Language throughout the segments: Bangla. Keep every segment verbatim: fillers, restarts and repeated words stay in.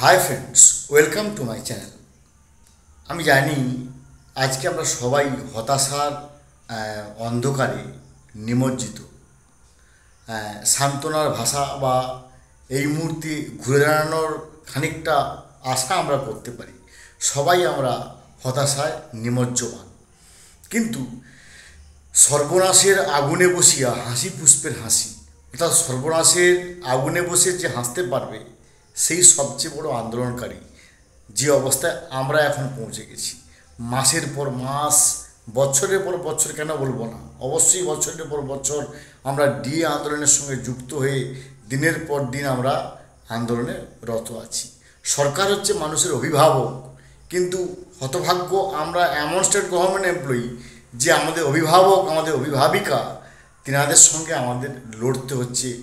High friends welcome to my channel आमी जानी आज के आमरा सबाई हताशार अंधकारे निमज्जित सान्त्वनार भाषा बा एई मूर्ति घुरे दाड़ानोर खानिकटा आशा आमरा करते पारी। सबाई आमरा हताशाय निमज्जमान किन्तु सर्वनाशेर आगुने बसिया हासि पुष्पेर हासि अर्थात सर्वनाशेर आगुने बसे जे हासते पारबे सेई सबचेये बड़ो आंदोलनकारी जे अवस्थाय आमरा एखन पौंछे गेछि। मासेर पर मास बछरेर पर बछर केन बोलबो ना, अवश्यई बछरेर पर बछर आमरा डीए आंदोलनेर संगे जुक्त हये दिनेर पर दिन आमरा आंदोलने रत आछि। सरकार हच्छे मानुषेर अभिभावक, किन्तु हतभाग्य आमरा एमन स्टेट गवर्नमेंट एमप्लयी जे आमादेर अभिभावक आमादेर अभिभाविका तिनादेर संगे आमादेर लड़ते हच्छे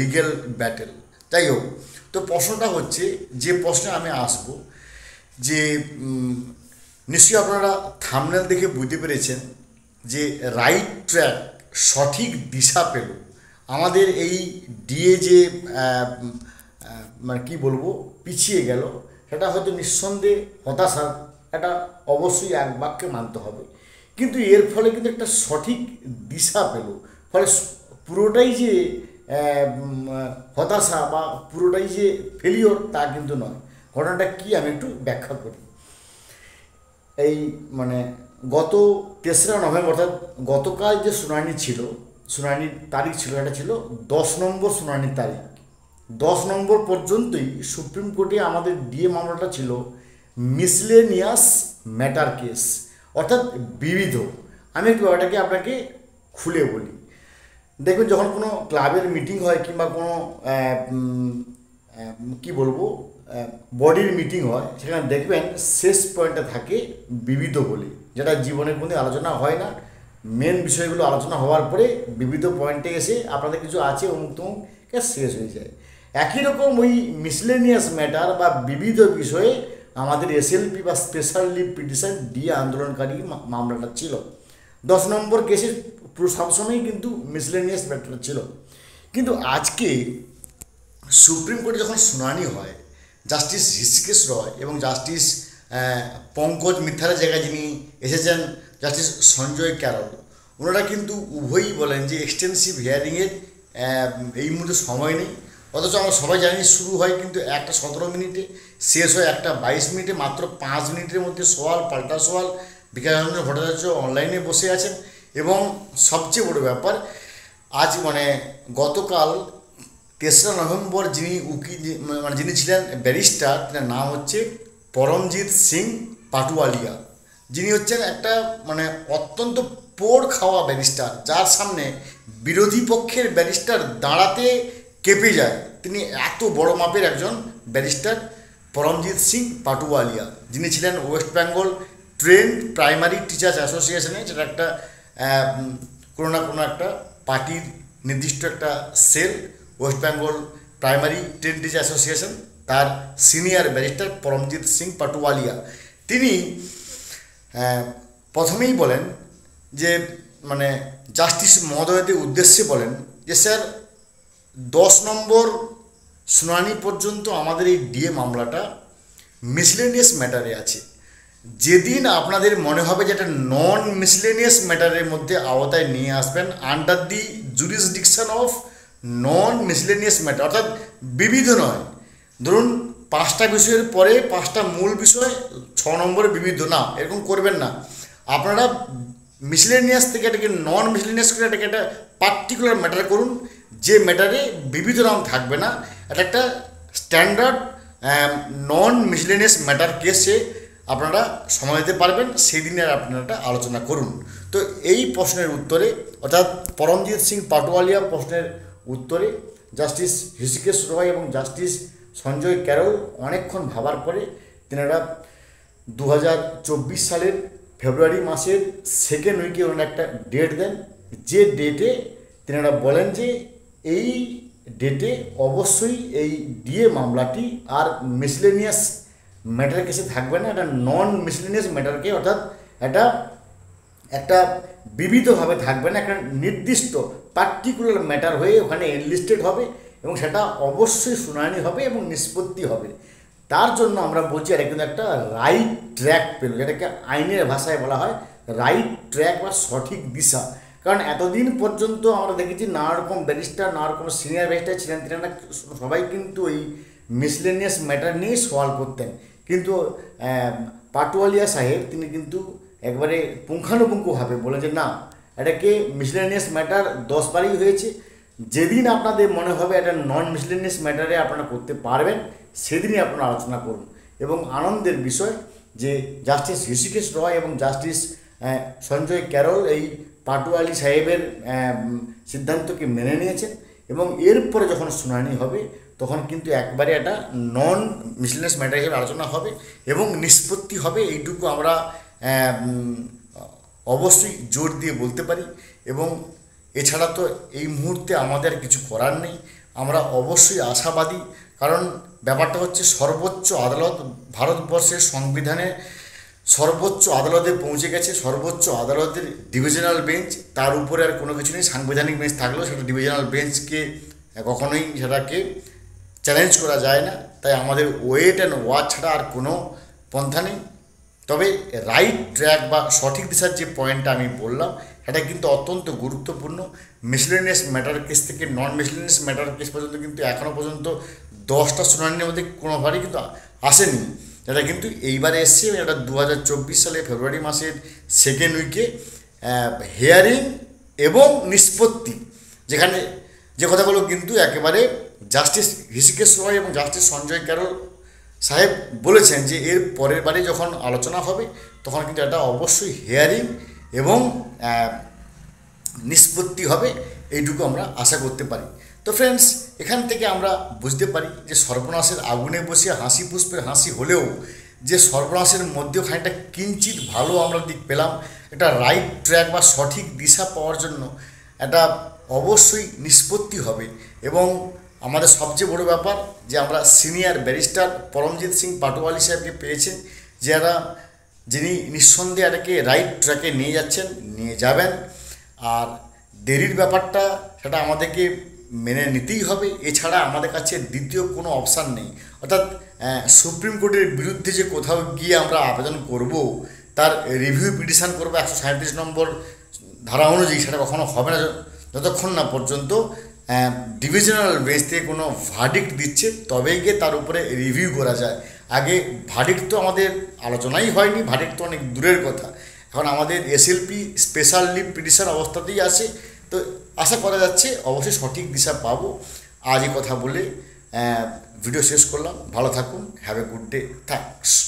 लिगेल बैटल। ताई होक तो प्रश्नटा होच्छे जे प्रश्ने आमि आसबो जे निश्चय आपनारा थामनेल देखे बुझते पेरेछेन जे राइट ट्रैक सठिक दिशा पेल आमादेर एई डीए जे माने कि बोलबो पिछिए गेल सेटा होयतो निस्सन्देह हताशा एटा अवश्यई एक वाक्ये मानते हबे, किन्तु एर फले किन्तु एकटा सठिक दिशा पेल फले पुरोटाई जे हताशा बा पुरोटाई जे फेलियर ता किन्तु नय। घटनाटा कि आमि एकटु व्याख्या करी। माने गत तेसरा नवेम्बर अर्थात गतकाल जे शुनानी छिलो शुनानिर तारीख छिलो एटा छिलो दस नम्बर शुनानिर तारीख। दस नम्बर पर्यन्तই सुप्रीम कोर्टे आमादेर डिए मामलाटा छिलो मिसलेनियास मैटार केस अर्थात विविध। आमि एकটু এটাকে আপনাকে খুলে বলি। देखो जखन कोनो क्लाबेर मीटिंग है किंबा कोनो कि बोलबो बडिर मीटिंग है सेखाने देखबेन शेष पॉइंटे थाके विविध बोले जेटा जीवने कोनदिन आलोचना हय ना। मेन विषयगुलो आलोचना होवार परे विविध पॉइंटे एसे आपनादेर किछु आछे अमुक तमुक के शेष हये जाय। एकई रकम ओई मिसलेनियास मैटार बा विविध विषये आमादेर एसएलपी बा स्पेशल लिव पिटिशन डीए आंदोलनकारी मामलाटा छिलो। दस नम्बर केसे পুরো সবসময়ই কিন্তু মিসলেনিয়াস ম্যাটার ছিল। কিন্তু আজকে সুপ্রিম কোর্টে যখন শুনানি হয় জাস্টিস ঋষিকেশ রয় এবং জাস্টিস পঙ্কজ মিথালের জায়গায় যিনি এসেছেন জাস্টিস সঞ্জয় ক্যারল, ওনারা কিন্তু উভয়ই বলেন যে এক্সটেন্সিভ হিয়ারিংয়ের এই মুহূর্তে সময় নেই। অথচ আমরা সবাই জানি শুরু হয় কিন্তু একটা সতেরো মিনিটে শেষ হয় একটা বাইশ মিনিটে, মাত্র পাঁচ মিনিটের মধ্যে সওয়াল পাল্টা সওয়াল। বিকাশানন্দ ভট্টাচার্য অনলাইনে বসে আছেন এবং সবচেয়ে বড় ব্যাপার আজ মানে গতকাল তেসরা নভেম্বর যিনি উকিল মানে যিনি ছিলেন ব্যারিস্টার তার নাম হচ্ছে পরমজিৎ সিং পাটওয়ালিয়া, যিনি হচ্ছেন একটা মানে অত্যন্ত পোড় খাওয়া ব্যারিস্টার যার সামনে বিরোধী পক্ষের ব্যারিস্টার দাঁড়াতে কেঁপে যায়। তিনি এত বড় মাপের একজন ব্যারিস্টার পরমজিৎ সিং পাটওয়ালিয়া যিনি ছিলেন West Bengal trained primary teachers অ্যাসোসিয়েশনে যেটা একটা কোনো না কোনো একটা পার্টির নির্দিষ্ট একটা cell West Bengal primary trained teachers association তার সিনিয়র ব্যারিস্টার পরমজিৎ সিং পাটওয়ালিয়া তিনি প্রথমেই বলেন যে মানে জাস্টিস মহোদয়দের উদ্দেশ্যে বলেন যে স্যার দশ নম্বর শুনানি পর্যন্ত আমাদের এই ডিএ মামলাটা মিসলেনিয়াস ম্যাটারে আছে। যেদিন আপনাদের মনে হবে যে একটা নন মিসলেনিয়াস ম্যাটারের মধ্যে আওতায় নিয়ে আসবেন under the jurisdiction of non miscellaneous matter অর্থাৎ বিবিধ নয়, ধরুন পাঁচটা বিষয়ের পরে পাঁচটা মূল বিষয় ছ নম্বরে বিবিধ না, এরকম করবেন না। আপনারা মিসলেনিয়াস থেকে এটাকে নন মিসলেনিয়াস করে এটাকে একটা পার্টিকুলার ম্যাটার করুন যে ম্যাটারে বিবিধ নাম থাকবে না। এটা একটা স্ট্যান্ডার্ড নন মিসলেনিয়াস ম্যাটার কেসে আপনারা সময় দিতে পারবেন, সেদিনের আপনারা আলোচনা করুন। তো এই প্রশ্নের উত্তরে অর্থাৎ পরমজিৎ সিং পাটওয়ালিয়া প্রশ্নের উত্তরে জাস্টিস ঋষিকেশ রয় এবং জাস্টিস সঞ্জয় ক্যারল অনেকক্ষণ ভাবার পরে তেনারা দু হাজার চব্বিশ সালের ফেব্রুয়ারি মাসের সেকেন্ড উইকে ওনারা একটা ডেট দেন, যে ডেটে তেনারা বলেন যে এই ডেটে অবশ্যই এই ডিএ মামলাটি আর মিসলেনিয়াস ম্যাটার কেসে থাকবে না, এটা নন মিসলেনিয়াস ম্যাটারকে অর্থাৎ এটা একটা বিবিধভাবে থাকবে না, একটা নির্দিষ্ট পার্টিকুলার ম্যাটার হয়ে ওখানে এনলিস্টেড হবে এবং সেটা অবশ্যই শুনানি হবে এবং নিষ্পত্তি হবে। तार जोन्नो आमरा बोलছি एकदम एक राइट ट्रैक पेल जेटाके आईनेर भाषाय बला हय राइट ट्रैक बा सठिक दिशा। कारण एतदिन पर्यन्त आमरा देखेछि नाना रकम बैरिस्टार नाना रकम सिनियर बैरिस्टार छिलेन तिनारा सबाई किन्तु ओई मिसलेनियास मैटर निये सल्व करतेन, किन्तु पाटोয়ালিয়া साहेब तिनि किन्तु एकबारे पुंखानुपुंखभावे बोलेन जे ना एटाके मिसलेनियास मैटर दस बारई हयेछे, जेदिन आपनादेर मने होबे एटा नन मिसलेनियास मैटारे आपनारा करते पारबेन सेदिनই আপনারা आलोचना করুন। এবং আনন্দের বিষয় যে জাস্টিস ঋষিকেশ রয় এবং জাস্টিস সঞ্জয় ক্যারল এই পাটওয়ালি সাহেবের সিদ্ধান্তকে মেনে নিয়েছেন এবং এরপরে যখন শুনানি হবে তখন কিন্তু একবারে এটা নন মিসলেনিয়াস ম্যাটার হিসেবে আলোচনা হবে এবং নিষ্পত্তি হবে, এইটুকু আমরা অবশ্যই জোর দিয়ে বলতে পারি। এবং এছাড়া তো এই মুহূর্তে আমাদের কিছু করার নেই, আমরা অবশ্যই আশাবাদী। কারণ ব্যাপারটা হচ্ছে সর্বোচ্চ আদালত ভারতবর্ষের সংবিধানে সর্বোচ্চ আদালতে পৌঁছে গেছে, সর্বোচ্চ আদালতের ডিভিশনাল বেঞ্চ, তার উপরে আর কোনো কিছু নেই। সাংবিধানিক বেঞ্চ থাকলেও সেটা ডিভিশনাল বেঞ্চকে কখনোই সেটাকে চ্যালেঞ্জ করা যায় না, তাই আমাদের ওয়েট অ্যান্ড ওয়াচ ছাড়া আর কোনো পন্থা নেই। তবে রাইট ট্র্যাক বা সঠিক দিশার যে পয়েন্টটা আমি বললাম এটা কিন্তু অত্যন্ত গুরুত্বপূর্ণ। মিসলেনিয়াস ম্যাটার কেস থেকে নন মিসলেনিয়াস ম্যাটার কেস পর্যন্ত কিন্তু এখনও পর্যন্ত দশটা শুনানির মধ্যে কোনোবারই কিন্তু আসেনি, যেটা কিন্তু এইবারে এসছে। এটা দু হাজার চব্বিশ সালে ফেব্রুয়ারি মাসের সেকেন্ড উইকে হিয়ারিং এবং নিষ্পত্তি, যেখানে যে কথাগুলো কিন্তু একেবারে জাস্টিস ঋষিকেশ রয় এবং জাস্টিস সঞ্জয় ক্যারল সাহেব বলেছেন যে এর পরের বারে যখন আলোচনা হবে তখন কিন্তু এটা অবশ্যই হিয়ারিং এবং নিষ্পত্তি হবে, এইটুকু আমরা আশা করতে পারি। তো ফ্রেন্ডস, এখান থেকে আমরা বুঝতে পারি যে সর্বনাশের আগুনে বসে হাসি পুষ্পের হাসি হলেও যে সর্বনাশের মধ্যেও খানিকটা কিঞ্চিত ভালো আমরা দিক পেলাম। এটা রাইট ট্র্যাক বা সঠিক দিশা পাওয়ার জন্য এটা অবশ্যই নিষ্পত্তি হবে। এবং আমাদের সবচেয়ে বড় ব্যাপার যে আমরা সিনিয়র ব্যারিস্টার পরমজিৎ সিং পাটওয়ালি সাহেবকে পেয়েছেন, যারা যিনি নিঃসন্দেহে এটাকে রাইট ট্র্যাকে নিয়ে যাচ্ছেন, নিয়ে যাবেন। আর দেরির ব্যাপারটা সেটা আমাদেরকে মেনে নিতেই হবে, এছাড়া আমাদের কাছে দ্বিতীয় কোনো অপশান নেই। অর্থাৎ সুপ্রিম কোর্টের বিরুদ্ধে যে কোথাও গিয়ে আমরা আবেদন করব, তার রিভিউ পিটিশান করবো একশো সাঁত্রিশ নম্বর ধারা অনুযায়ী, সেটা কখনো হবে না যতক্ষণ না পর্যন্ত ডিভিশনাল বেঞ্চ থেকে কোনো ভার্ডিক্ট দিচ্ছে, তবে গিয়ে তার উপরে রিভিউ করা যায়। আগে ভার্ডিক্ট তো আমাদের আলোচনাই হয়নি, ভার্ডিক্ট তো অনেক দূরের কথা। এখন আমাদের এসএলপি স্পেশাল লিভ পিটিশন অবস্থাতেই আছে, তো আশা করা যাচ্ছে অবশ্যই সঠিক দিশা পাবো। আজ এই কথা বলে ভিডিও শেষ করলাম। ভালো থাকুন, have a good day, thanks.